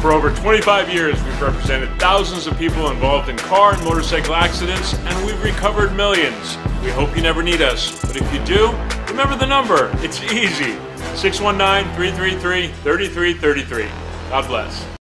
For over 25 years, we've represented thousands of people involved in car and motorcycle accidents, and we've recovered millions. We hope you never need us, but if you do, remember the number. It's easy. 619-333-3333. God bless.